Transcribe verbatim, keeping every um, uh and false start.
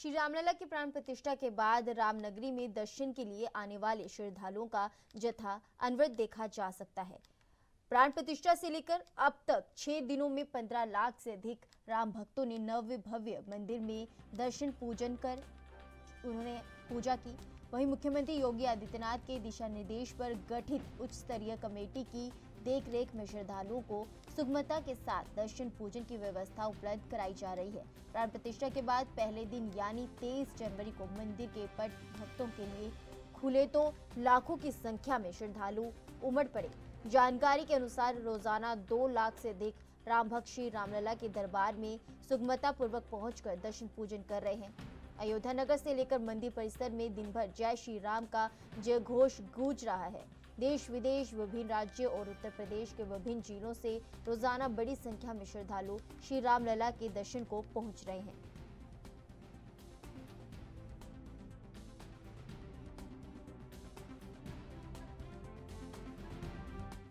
श्री रामलला की प्राण प्रतिष्ठा के बाद रामनगरी में दर्शन के लिए आने वाले श्रद्धालुओं का जत्था अनवरत देखा जा सकता है। प्राण प्रतिष्ठा से लेकर अब तक छह दिनों में पंद्रह लाख से अधिक राम भक्तों ने नव भव्य मंदिर में दर्शन पूजन कर उन्होंने पूजा की। वहीं मुख्यमंत्री योगी आदित्यनाथ के दिशा निर्देश पर गठित उच्च स्तरीय कमेटी की देखरेख में श्रद्धालुओं को सुगमता के साथ दर्शन पूजन की व्यवस्था उपलब्ध कराई जा रही है। प्राण प्रतिष्ठा के बाद पहले दिन यानी तेईस जनवरी को मंदिर के पट भक्तों के लिए खुले तो लाखों की संख्या में श्रद्धालु उमड़ पड़े। जानकारी के अनुसार रोजाना दो लाख से अधिक राम भक्त श्री रामलला के दरबार में सुगमता पूर्वक पहुँच कर दर्शन पूजन कर रहे हैं। अयोध्या नगर से लेकर मंदिर परिसर में दिन भर जय श्री राम का जय घोष गूंज रहा है। देश विदेश, विभिन्न राज्यों और उत्तर प्रदेश के विभिन्न जिलों से रोजाना बड़ी संख्या में श्रद्धालु श्री रामलला के दर्शन को पहुंच रहे हैं।